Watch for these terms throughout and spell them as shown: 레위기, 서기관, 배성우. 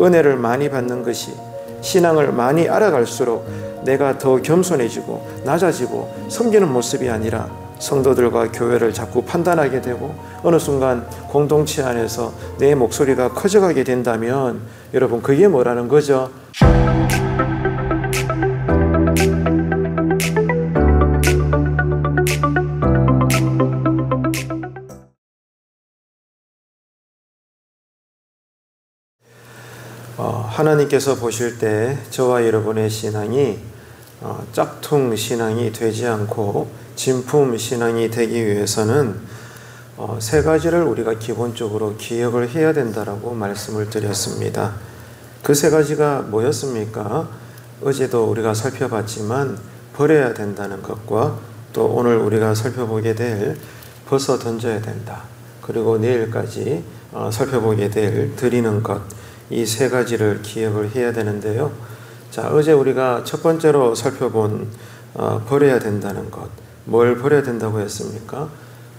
은혜를 많이 받는 것이 신앙을 많이 알아갈수록 내가 더 겸손해지고 낮아지고 섬기는 모습이 아니라 성도들과 교회를 자꾸 판단하게 되고 어느 순간 공동체 안에서 내 목소리가 커져가게 된다면 여러분 그게 뭐라는 거죠? 하나님께서 보실 때 저와 여러분의 신앙이 짝퉁 신앙이 되지 않고 진품 신앙이 되기 위해서는 세 가지를 우리가 기본적으로 기억을 해야 된다라고 말씀을 드렸습니다. 그 세 가지가 뭐였습니까? 어제도 우리가 살펴봤지만 버려야 된다는 것과 또 오늘 우리가 살펴보게 될 벗어 던져야 된다. 그리고 내일까지 살펴보게 될 드리는 것. 이 세 가지를 기억을 해야 되는데요. 자, 어제 우리가 첫 번째로 살펴본 버려야 된다는 것. 뭘 버려야 된다고 했습니까?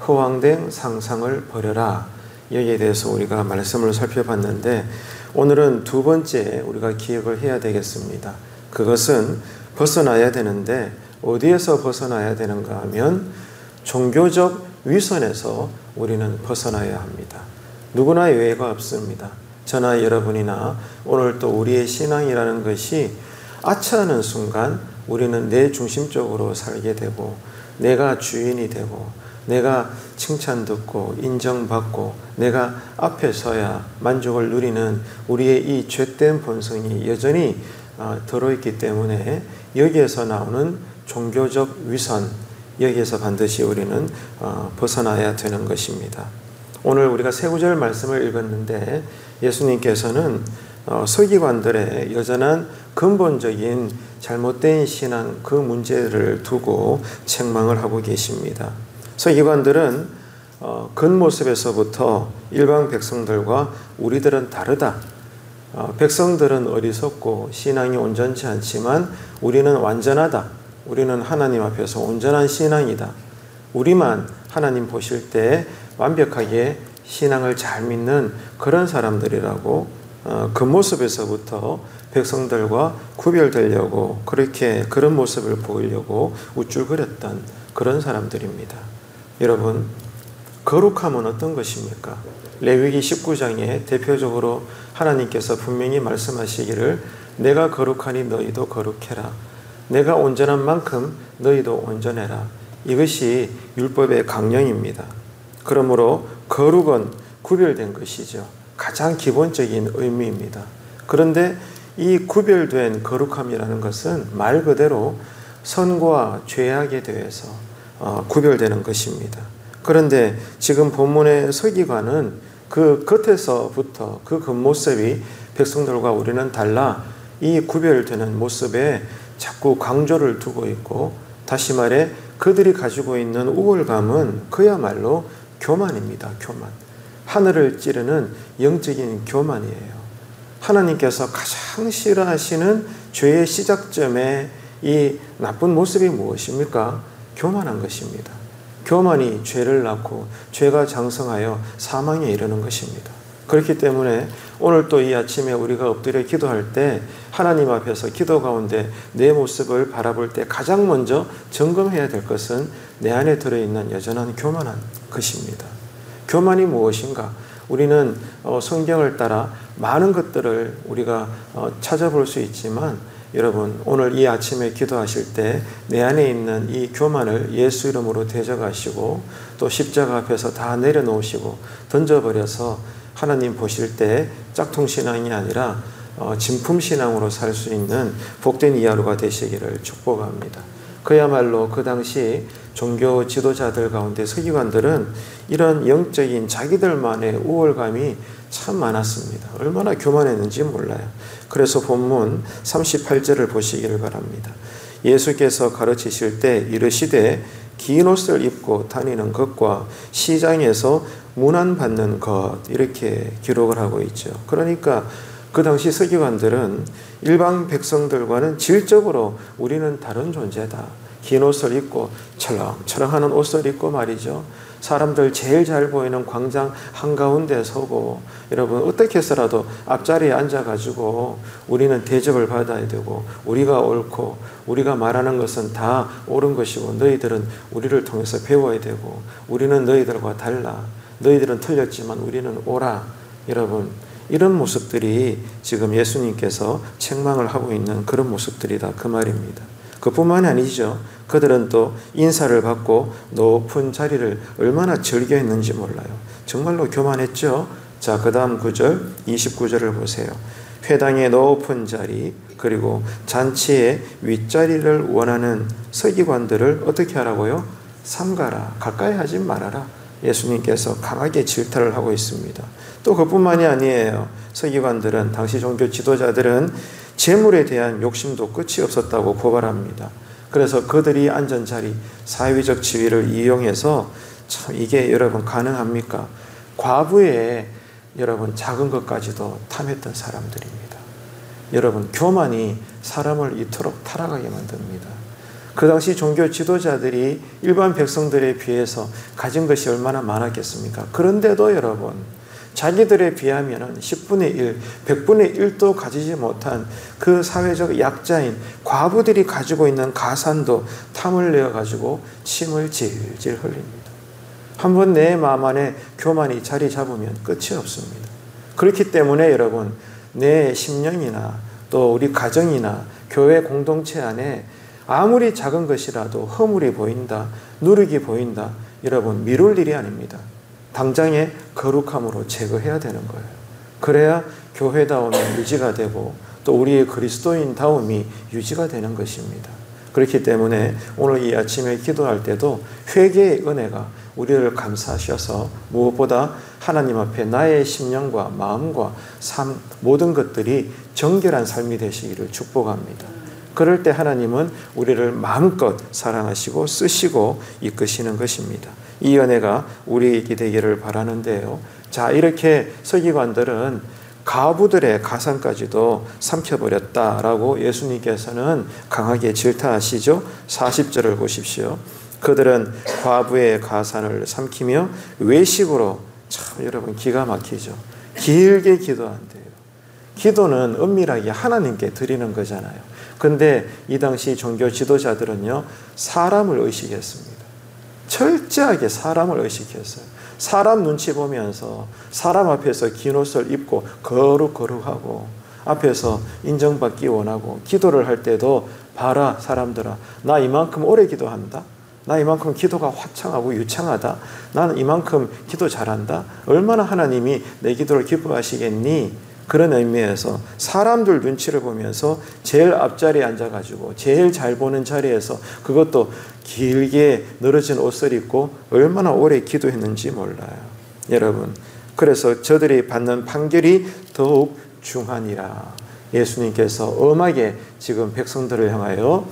허황된 상상을 버려라. 여기에 대해서 우리가 말씀을 살펴봤는데 오늘은 두 번째 우리가 기억을 해야 되겠습니다. 그것은 벗어나야 되는데 어디에서 벗어나야 되는가 하면 종교적 위선에서 우리는 벗어나야 합니다. 누구나 예외가 없습니다. 저나 여러분이나 오늘 또 우리의 신앙이라는 것이 아차하는 순간 우리는 내 중심적으로 살게 되고 내가 주인이 되고 내가 칭찬 듣고 인정받고 내가 앞에 서야 만족을 누리는 우리의 이 죄된 본성이 여전히 들어있기 때문에 여기에서 나오는 종교적 위선, 여기에서 반드시 우리는 벗어나야 되는 것입니다. 오늘 우리가 세 구절 말씀을 읽었는데 예수님께서는 서기관들의 여전한 근본적인 잘못된 신앙 그 문제를 두고 책망을 하고 계십니다. 서기관들은 겉모습에서부터 일반 백성들과 우리들은 다르다. 백성들은 어리석고 신앙이 온전치 않지만 우리는 완전하다. 우리는 하나님 앞에서 온전한 신앙이다. 우리만 하나님 보실 때 완벽하게 신앙을 잘 믿는 그런 사람들이라고 그 모습에서부터 백성들과 구별되려고 그렇게 그런 모습을 보이려고 우쭐거렸던 그런 사람들입니다. 여러분, 거룩함은 어떤 것입니까? 레위기 19장에 대표적으로 하나님께서 분명히 말씀하시기를 내가 거룩하니 너희도 거룩해라. 내가 온전한 만큼 너희도 온전해라. 이것이 율법의 강령입니다. 그러므로 거룩은 구별된 것이죠. 가장 기본적인 의미입니다. 그런데 이 구별된 거룩함이라는 것은 말 그대로 선과 죄악에 대해서 구별되는 것입니다. 그런데 지금 본문의 서기관은 그 겉에서부터 그 겉모습이 백성들과 우리는 달라 이 구별되는 모습에 자꾸 강조를 두고 있고 다시 말해 그들이 가지고 있는 우월감은 그야말로 교만입니다. 교만. 하늘을 찌르는 영적인 교만이에요. 하나님께서 가장 싫어하시는 죄의 시작점에 이 나쁜 모습이 무엇입니까? 교만한 것입니다. 교만이 죄를 낳고 죄가 장성하여 사망에 이르는 것입니다. 그렇기 때문에 오늘 또 이 아침에 우리가 엎드려 기도할 때 하나님 앞에서 기도 가운데 내 모습을 바라볼 때 가장 먼저 점검해야 될 것은 내 안에 들어있는 여전한 교만한 것입니다. 교만이 무엇인가? 우리는 성경을 따라 많은 것들을 우리가 찾아볼 수 있지만 여러분 오늘 이 아침에 기도하실 때 내 안에 있는 이 교만을 예수 이름으로 대적하시고 또 십자가 앞에서 다 내려놓으시고 던져버려서 하나님 보실 때 짝퉁신앙이 아니라 진품신앙으로 살 수 있는 복된 이하루가 되시기를 축복합니다. 그야말로 그 당시 종교 지도자들 가운데 서기관들은 이런 영적인 자기들만의 우월감이 참 많았습니다. 얼마나 교만했는지 몰라요. 그래서 본문 38절을 보시기를 바랍니다. 예수께서 가르치실 때 이르시되 긴 옷을 입고 다니는 것과 시장에서 문안받는 것 이렇게 기록을 하고 있죠. 그러니까 그 당시 서기관들은 일반 백성들과는 질적으로 우리는 다른 존재다. 긴 옷을 입고 철렁철렁하는 옷을 입고 말이죠. 사람들 제일 잘 보이는 광장 한가운데 서고, 여러분 어떻게 해서라도 앞자리에 앉아가지고 우리는 대접을 받아야 되고, 우리가 옳고 우리가 말하는 것은 다 옳은 것이고, 너희들은 우리를 통해서 배워야 되고, 우리는 너희들과 달라, 너희들은 틀렸지만 우리는 옳아. 여러분 이런 모습들이 지금 예수님께서 책망을 하고 있는 그런 모습들이다 그 말입니다. 그뿐만이 아니죠. 그들은 또 인사를 받고 높은 자리를 얼마나 즐겨했는지 몰라요. 정말로 교만했죠. 자, 그 다음 9절 29절을 보세요. 회당의 높은 자리, 그리고 잔치의 윗자리를 원하는 서기관들을 어떻게 하라고요? 삼가라, 가까이 하지 말아라. 예수님께서 강하게 질타를 하고 있습니다. 또 그뿐만이 아니에요. 서기관들은, 당시 종교 지도자들은 재물에 대한 욕심도 끝이 없었다고 고발합니다. 그래서 그들이 앉은 자리, 사회적 지위를 이용해서, 참 이게 여러분 가능합니까? 과부의 여러분 작은 것까지도 탐했던 사람들입니다. 여러분 교만이 사람을 이토록 타락하게 만듭니다. 그 당시 종교 지도자들이 일반 백성들에 비해서 가진 것이 얼마나 많았겠습니까? 그런데도 여러분 자기들에 비하면 10분의 1, 100분의 1도 가지지 못한 그 사회적 약자인 과부들이 가지고 있는 가산도 탐을 내어가지고 침을 질질 흘립니다. 한 번 내 마음 안에 교만이 자리 잡으면 끝이 없습니다. 그렇기 때문에 여러분 내 심령이나 또 우리 가정이나 교회 공동체 안에 아무리 작은 것이라도 허물이 보인다, 누룩이 보인다, 여러분 미룰 일이 아닙니다. 당장의 거룩함으로 제거해야 되는 거예요. 그래야 교회다움이 유지가 되고 또 우리의 그리스도인다움이 유지가 되는 것입니다. 그렇기 때문에 오늘 이 아침에 기도할 때도 회개의 은혜가 우리를 감싸셔서 무엇보다 하나님 앞에 나의 심령과 마음과 삶 모든 것들이 정결한 삶이 되시기를 축복합니다. 그럴 때 하나님은 우리를 마음껏 사랑하시고 쓰시고 이끄시는 것입니다. 이 은혜가 우리에게 되기를 바라는데요. 자, 이렇게 서기관들은 가부들의 가산까지도 삼켜버렸다라고 예수님께서는 강하게 질타하시죠. 40절을 보십시오. 그들은 과부의 가산을 삼키며 외식으로, 참 여러분 기가 막히죠. 길게 기도한대요. 기도는 은밀하게 하나님께 드리는 거잖아요. 근데 이 당시 종교 지도자들은요, 사람을 의식했습니다. 철저하게 사람을 의식했어요. 사람 눈치 보면서 사람 앞에서 긴 옷을 입고 거룩거룩하고 앞에서 인정받기 원하고, 기도를 할 때도 봐라 사람들아, 나 이만큼 오래 기도한다. 나 이만큼 기도가 화창하고 유창하다. 나는 이만큼 기도 잘한다. 얼마나 하나님이 내 기도를 기뻐하시겠니? 그런 의미에서 사람들 눈치를 보면서 제일 앞자리에 앉아가지고 제일 잘 보는 자리에서, 그것도 길게 늘어진 옷을 입고 얼마나 오래 기도했는지 몰라요. 여러분 그래서 저들이 받는 판결이 더욱 중하니라. 예수님께서 엄하게 지금 백성들을 향하여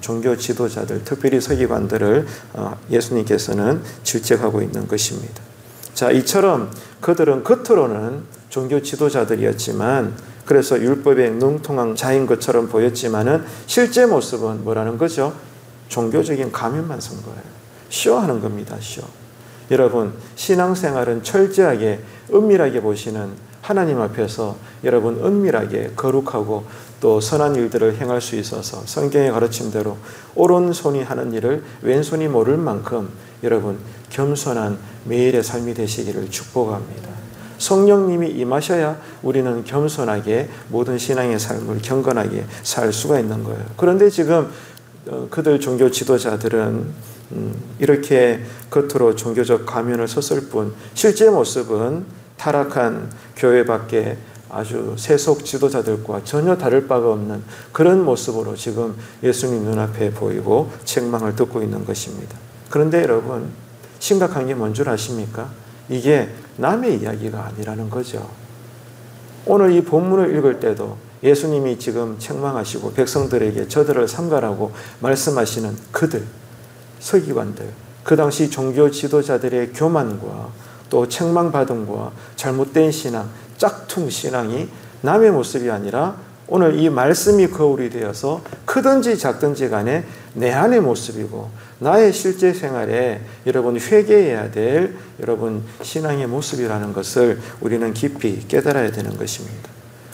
종교 지도자들, 특별히 서기관들을 예수님께서는 질책하고 있는 것입니다. 자, 이처럼 그들은 겉으로는 종교 지도자들이었지만, 그래서 율법에 능통한 자인 것처럼 보였지만은 실제 모습은 뭐라는 거죠? 종교적인 가면만 쓴 거예요. 쇼하는 겁니다. 쇼. 여러분 신앙생활은 철저하게 은밀하게 보시는 하나님 앞에서 여러분 은밀하게 거룩하고 또 선한 일들을 행할 수 있어서 성경의 가르침대로 오른손이 하는 일을 왼손이 모를 만큼 여러분 겸손한 매일의 삶이 되시기를 축복합니다. 성령님이 임하셔야 우리는 겸손하게 모든 신앙의 삶을 경건하게 살 수가 있는 거예요. 그런데 지금 그들 종교 지도자들은 이렇게 겉으로 종교적 가면을 썼을 뿐 실제 모습은 타락한 교회 밖에 아주 세속 지도자들과 전혀 다를 바가 없는 그런 모습으로 지금 예수님 눈앞에 보이고 책망을 듣고 있는 것입니다. 그런데 여러분 심각한 게 뭔 줄 아십니까? 이게 남의 이야기가 아니라는 거죠. 오늘 이 본문을 읽을 때도 예수님이 지금 책망하시고 백성들에게 저들을 삼가라고 말씀하시는 그들, 서기관들, 그 당시 종교 지도자들의 교만과 또 책망받음과 잘못된 신앙, 짝퉁 신앙이 남의 모습이 아니라 오늘 이 말씀이 거울이 되어서 크든지 작든지 간에 내 안의 모습이고 나의 실제 생활에 여러분 회개해야 될 여러분 신앙의 모습이라는 것을 우리는 깊이 깨달아야 되는 것입니다.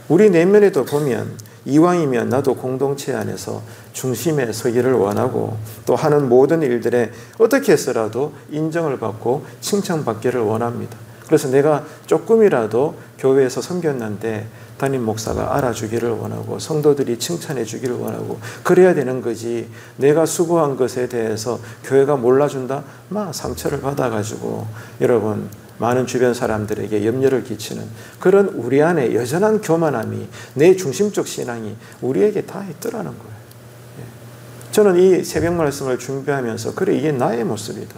우리 내면에도 보면 이왕이면 나도 공동체 안에서 중심에 서기를 원하고 또 하는 모든 일들에 어떻게 해서라도 인정을 받고 칭찬받기를 원합니다. 그래서 내가 조금이라도 교회에서 섬겼는데 담임 목사가 알아주기를 원하고 성도들이 칭찬해 주기를 원하고 그래야 되는 거지, 내가 수고한 것에 대해서 교회가 몰라준다? 막 상처를 받아가지고 여러분 많은 주변 사람들에게 염려를 끼치는 그런 우리 안에 여전한 교만함이, 내 중심적 신앙이 우리에게 다 있더라는 거예요. 저는 이 새벽 말씀을 준비하면서 그래 이게 나의 모습이다.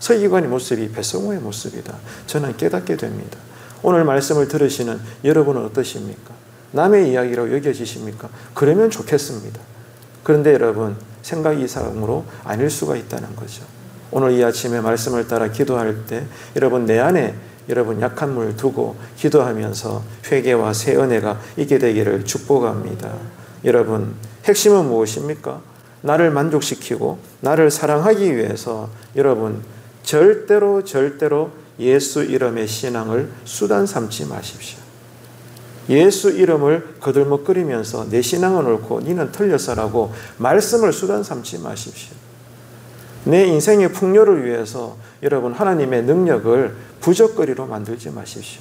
서기관의 모습이 배성우의 모습이다. 저는 깨닫게 됩니다. 오늘 말씀을 들으시는 여러분은 어떠십니까? 남의 이야기라고 여겨지십니까? 그러면 좋겠습니다. 그런데 여러분 생각 이상으로 아닐 수가 있다는 거죠. 오늘 이 아침에 말씀을 따라 기도할 때 여러분 내 안에 여러분 약함을 두고 기도하면서 회개와 새 은혜가 있게 되기를 축복합니다. 여러분 핵심은 무엇입니까? 나를 만족시키고 나를 사랑하기 위해서 여러분 절대로 예수 이름의 신앙을 수단 삼지 마십시오. 예수 이름을 거들먹거리면서 내 신앙은 옳고 니는 틀렸어라고 말씀을 수단 삼지 마십시오. 내 인생의 풍요를 위해서 여러분 하나님의 능력을 부적거리로 만들지 마십시오.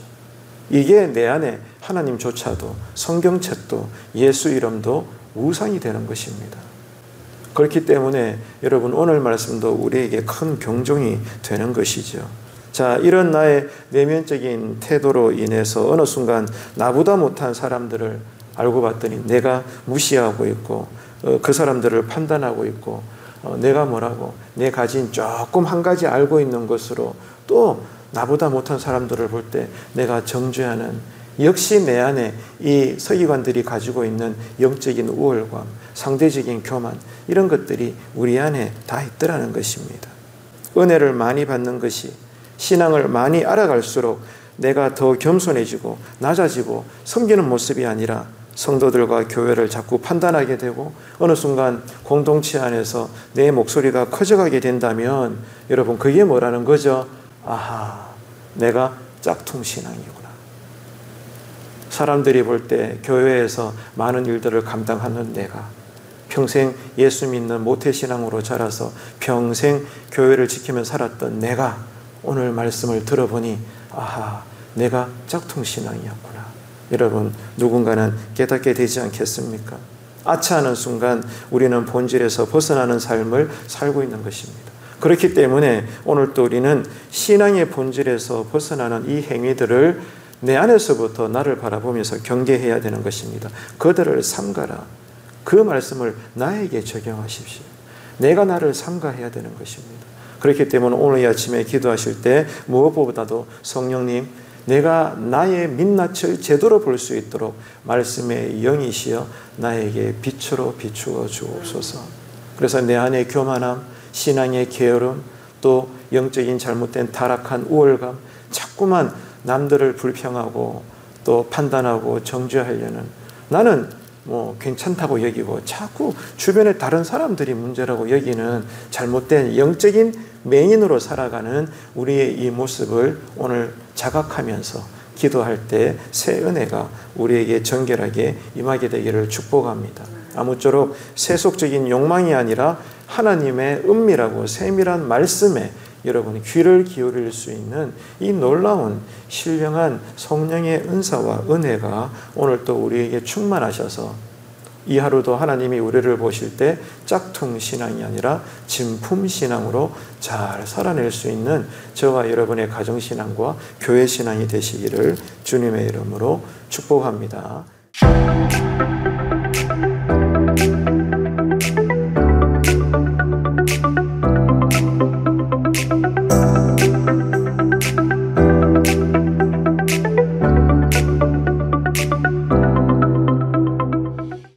이게 내 안에 하나님조차도 성경책도 예수 이름도 우상이 되는 것입니다. 그렇기 때문에 여러분 오늘 말씀도 우리에게 큰 경종이 되는 것이죠. 자, 이런 나의 내면적인 태도로 인해서 어느 순간 나보다 못한 사람들을 알고 봤더니 내가 무시하고 있고 그 사람들을 판단하고 있고 내가 뭐라고 내 가진 조금 한 가지 알고 있는 것으로 또 나보다 못한 사람들을 볼 때 내가 정죄하는, 역시 내 안에 이 서기관들이 가지고 있는 영적인 우월감, 상대적인 교만, 이런 것들이 우리 안에 다 있더라는 것입니다. 은혜를 많이 받는 것이, 신앙을 많이 알아갈수록 내가 더 겸손해지고 낮아지고 섬기는 모습이 아니라 성도들과 교회를 자꾸 판단하게 되고 어느 순간 공동체 안에서 내 목소리가 커져가게 된다면 여러분 그게 뭐라는 거죠? 아하, 내가 짝퉁 신앙이구나. 사람들이 볼 때 교회에서 많은 일들을 감당하는 내가 평생 예수 믿는 모태신앙으로 자라서 평생 교회를 지키며 살았던 내가 오늘 말씀을 들어보니 아하, 내가 짝퉁 신앙이었구나. 여러분 누군가는 깨닫게 되지 않겠습니까? 아차하는 순간 우리는 본질에서 벗어나는 삶을 살고 있는 것입니다. 그렇기 때문에 오늘 또 우리는 신앙의 본질에서 벗어나는 이 행위들을 내 안에서부터 나를 바라보면서 경계해야 되는 것입니다. 그들을 삼가라. 그 말씀을 나에게 적용하십시오. 내가 나를 삼가해야 되는 것입니다. 그렇기 때문에 오늘 이 아침에 기도하실 때 무엇보다도 성령님, 내가 나의 민낯을 제대로 볼 수 있도록 말씀의 영이시여 나에게 빛으로 비추어 주옵소서. 그래서 내 안의 교만함, 신앙의 게으름, 또 영적인 잘못된 타락한 우월감, 자꾸만 남들을 불평하고 또 판단하고 정죄하려는, 나는 뭐 괜찮다고 여기고 자꾸 주변의 다른 사람들이 문제라고 여기는 잘못된 영적인 맹인으로 살아가는 우리의 이 모습을 오늘 자각하면서 기도할 때 새 은혜가 우리에게 정결하게 임하게 되기를 축복합니다. 아무쪼록 세속적인 욕망이 아니라 하나님의 은밀하고 세밀한 말씀에 여러분 귀를 기울일 수 있는 이 놀라운 신령한 성령의 은사와 은혜가 오늘 또 우리에게 충만하셔서 이 하루도 하나님이 우리를 보실 때 짝퉁 신앙이 아니라 진품 신앙으로 잘 살아낼 수 있는 저와 여러분의 가정신앙과 교회신앙이 되시기를 주님의 이름으로 축복합니다.